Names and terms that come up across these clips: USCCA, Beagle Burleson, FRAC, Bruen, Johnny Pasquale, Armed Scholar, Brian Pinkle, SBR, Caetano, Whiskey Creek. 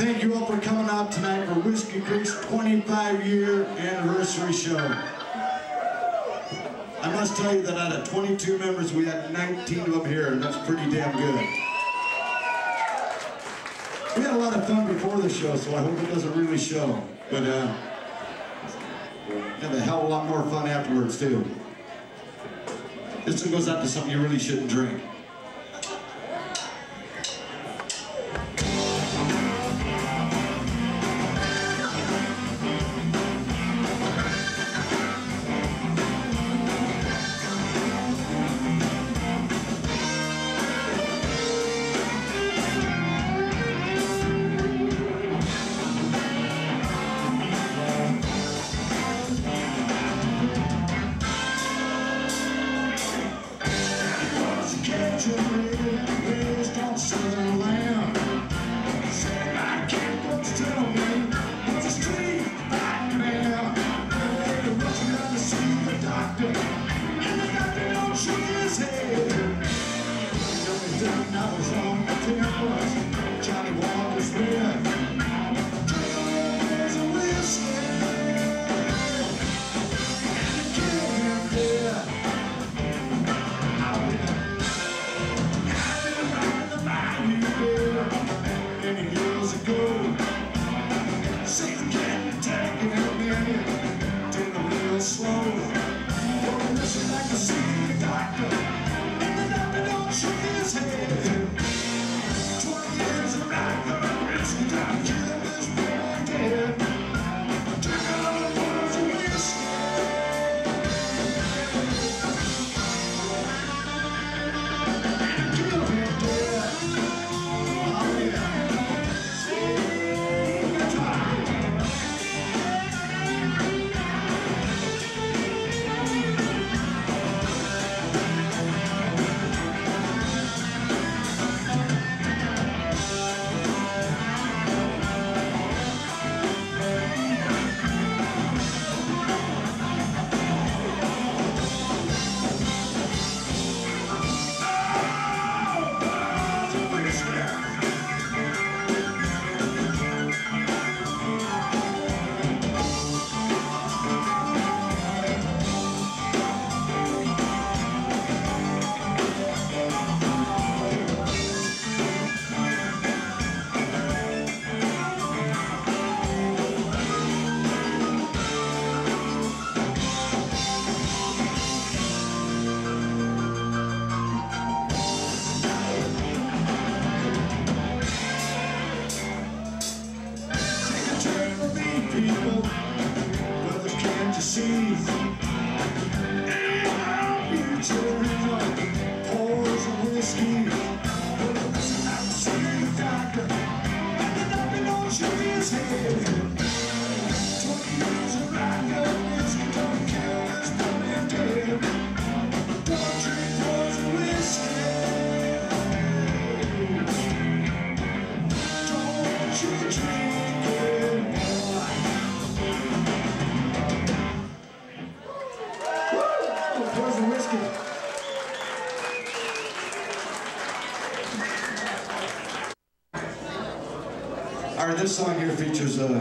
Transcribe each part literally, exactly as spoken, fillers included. Thank you all for coming out tonight for Whiskey Creek's twenty-five year anniversary show. I must tell you that out of twenty-two members, we had nineteen of them here, and that's pretty damn good. We had a lot of fun before the show, so I hope it doesn't really show. But uh, have a hell of a lot more fun afterwards, too. This one goes out to something you really shouldn't drink. This song here features uh,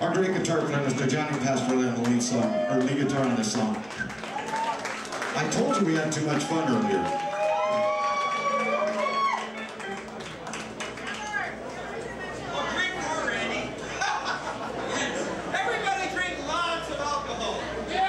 our great guitar player, Mister Johnny Pasquale, on the lead song, or lead guitar on this song. I told you we had too much fun earlier. Well, drink more, Randy. Everybody drink lots of alcohol. Yeah!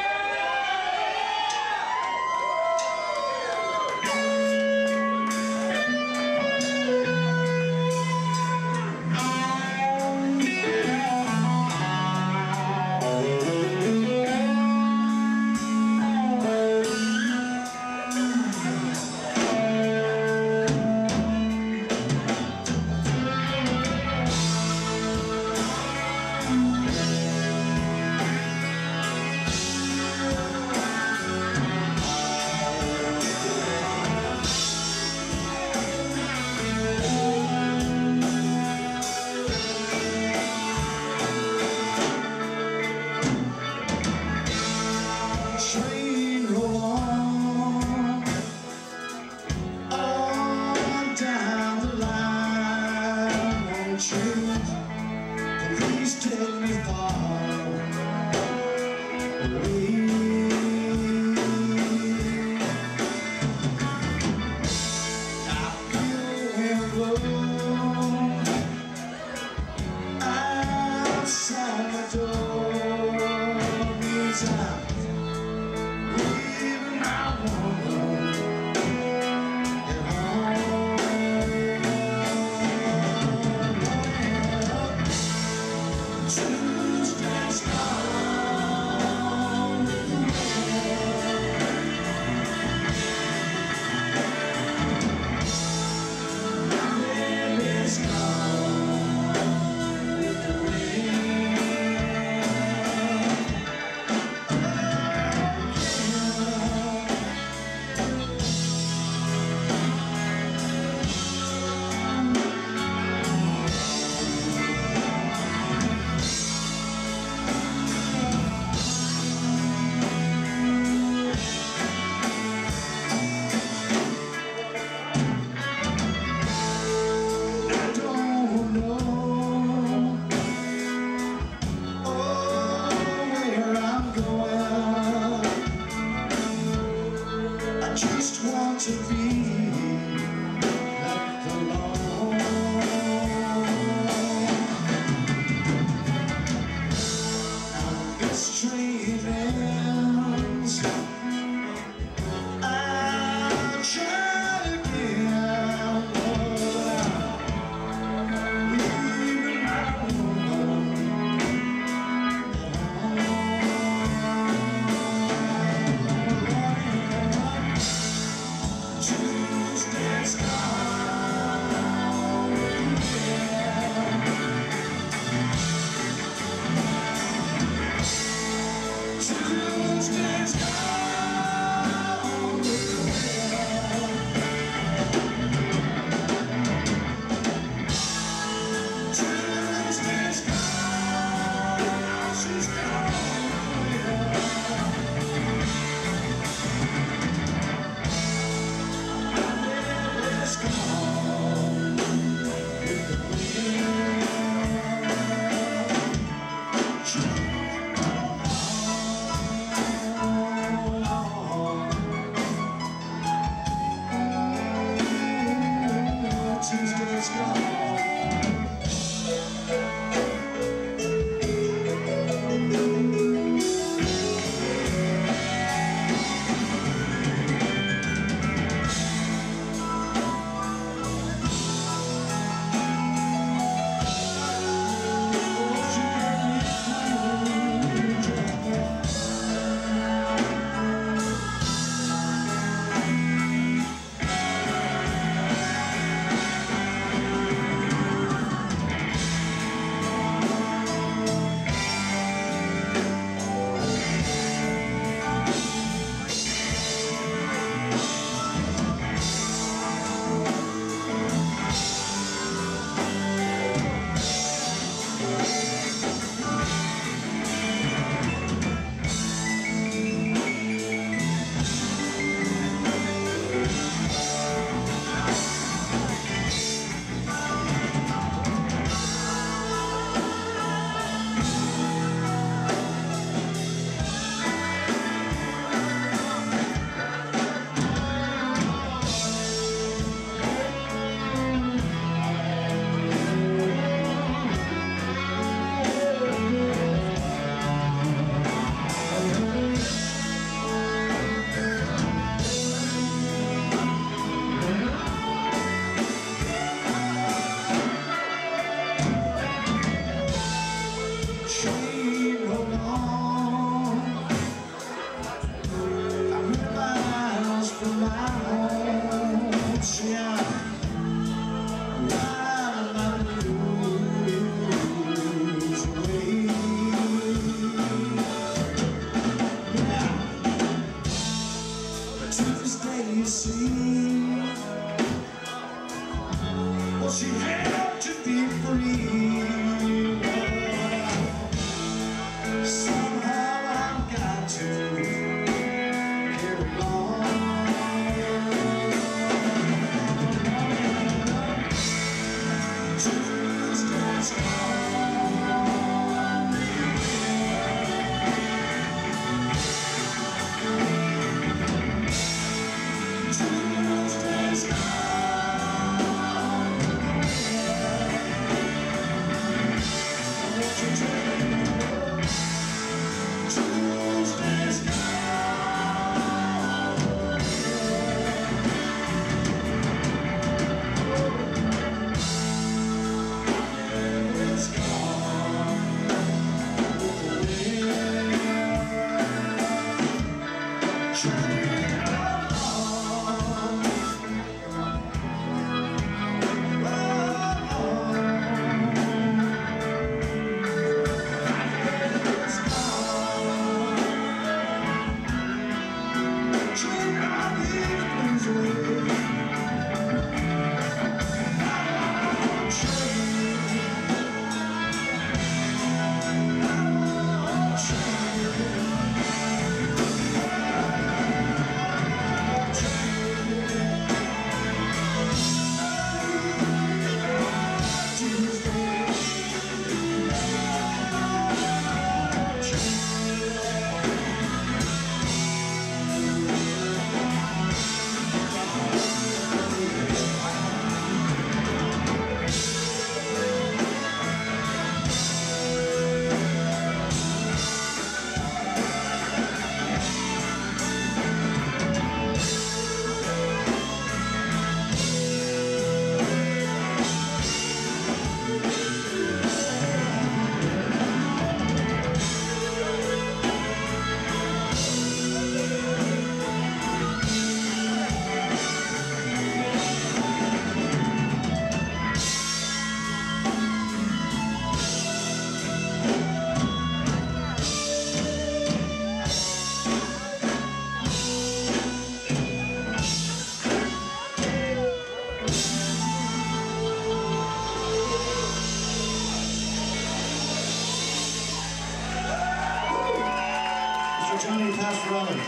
Johnny Pasquale.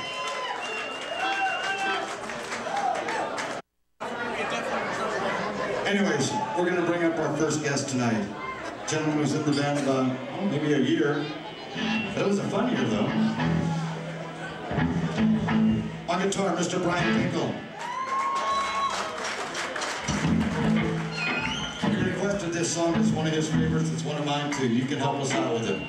Anyways, we're going to bring up our first guest tonight. A gentleman who's in the band about uh, maybe a year. That was a fun year, though. On guitar, Mister Brian Pinkle. He requested this song. It's one of his favorites. It's one of mine, too. You can help us out with it.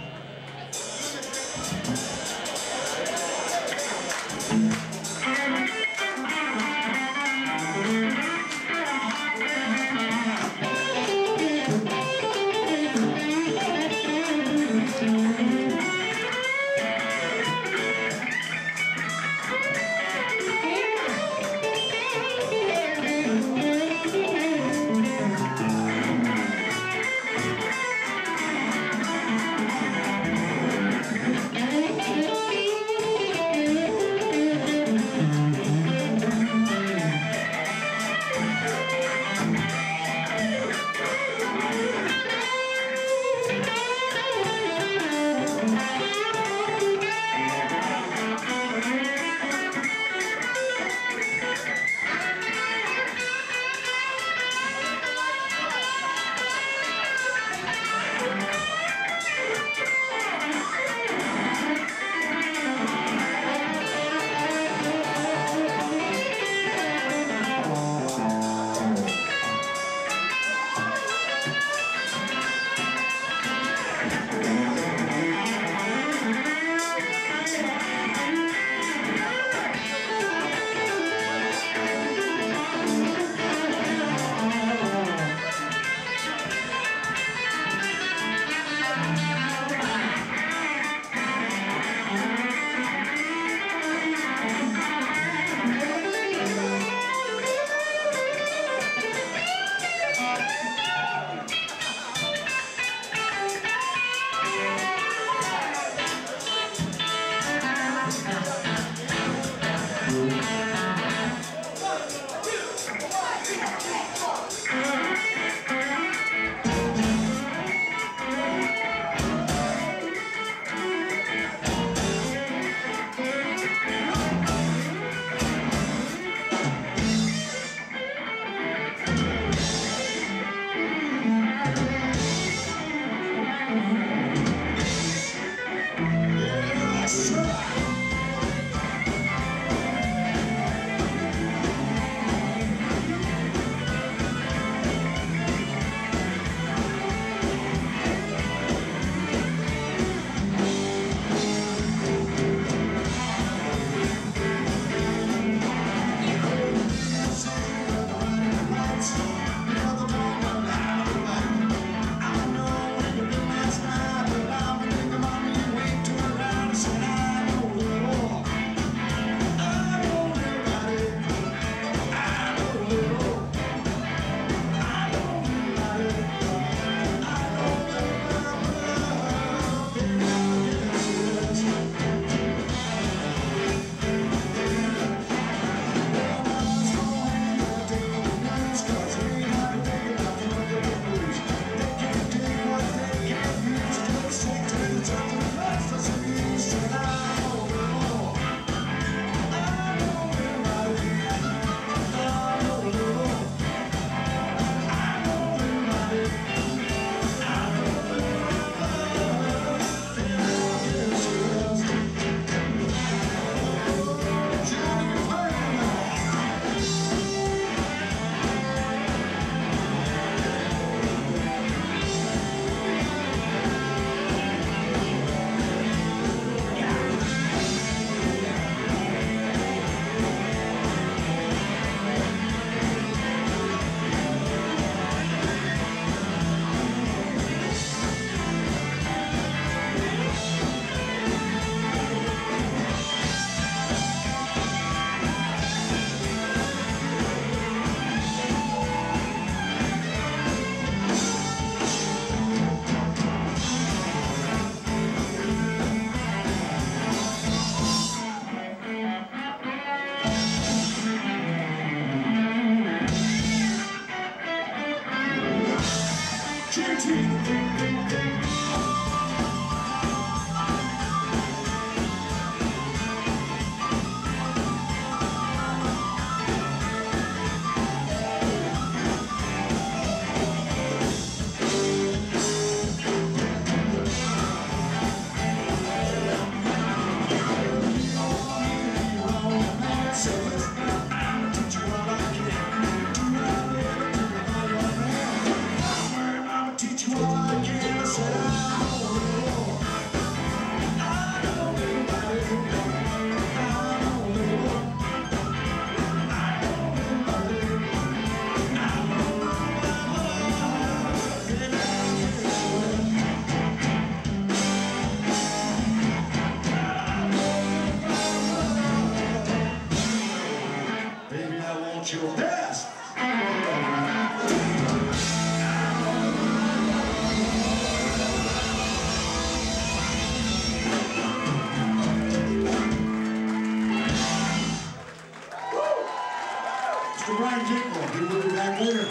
to Brian Pinkle. He will be back later.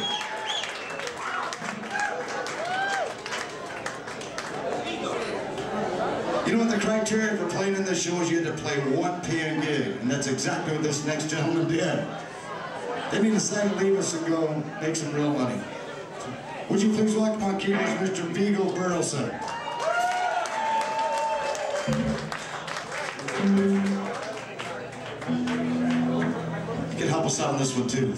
You know what the criteria for playing in this show is? You had to play one paying gig, and that's exactly what this next gentleman did. Then he decided to leave us and go and make some real money. Would you please welcome on keyboards, Mister Beagle Burleson. You can help us out on this one too.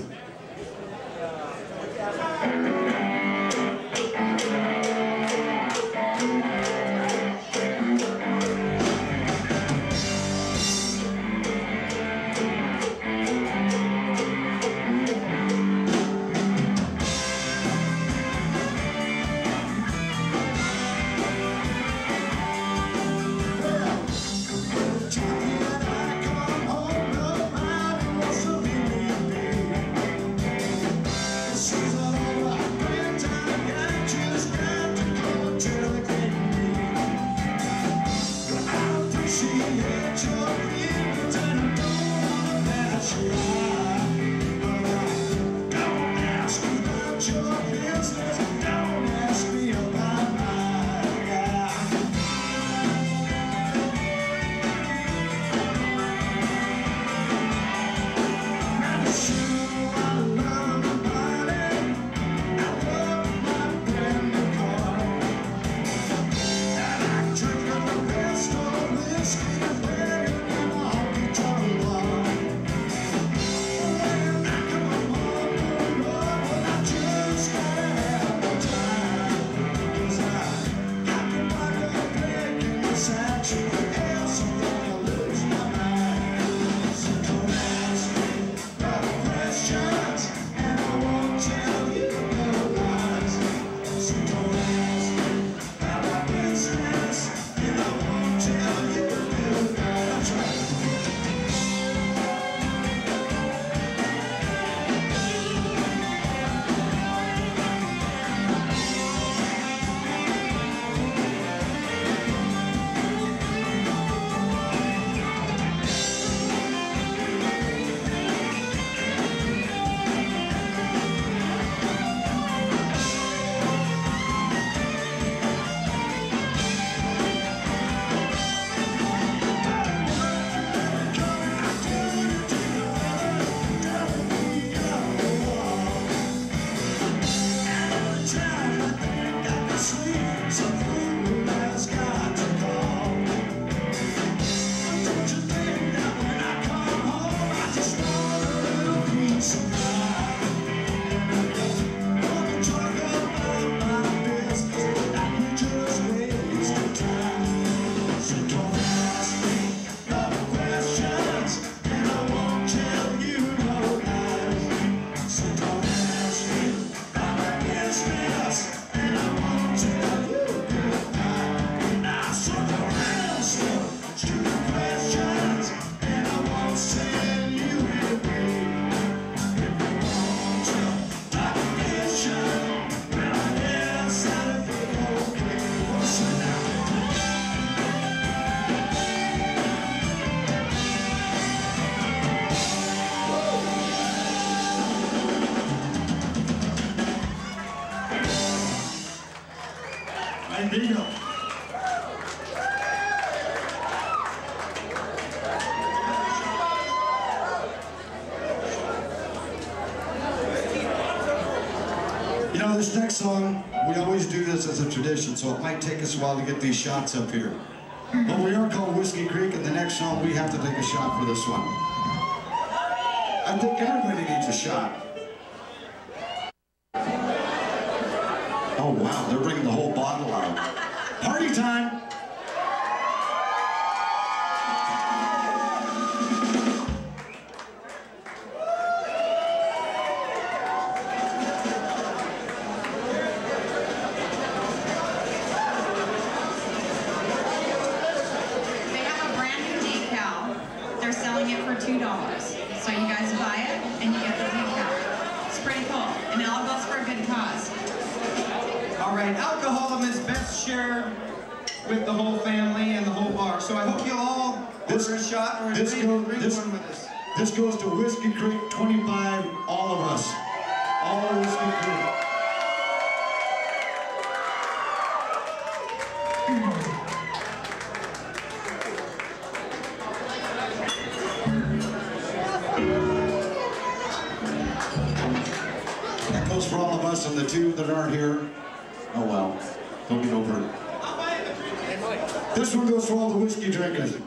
This next song, we always do this as a tradition, so it might take us a while to get these shots up here. But we are called Whiskey Creek, and the next song we have to take a shot for this one. I think everybody needs a shot. Oh wow, they're bringing the whole bottle out. Party time! With the whole family and the whole bar. So I hope you'll all order a shot or a drink and drink one with us. This goes to Whiskey Creek twenty-five, all of us. All of Whiskey Creek. That goes for all of us, and the two that aren't here, oh well, don't get over it. This one goes for all the whiskey drinkers.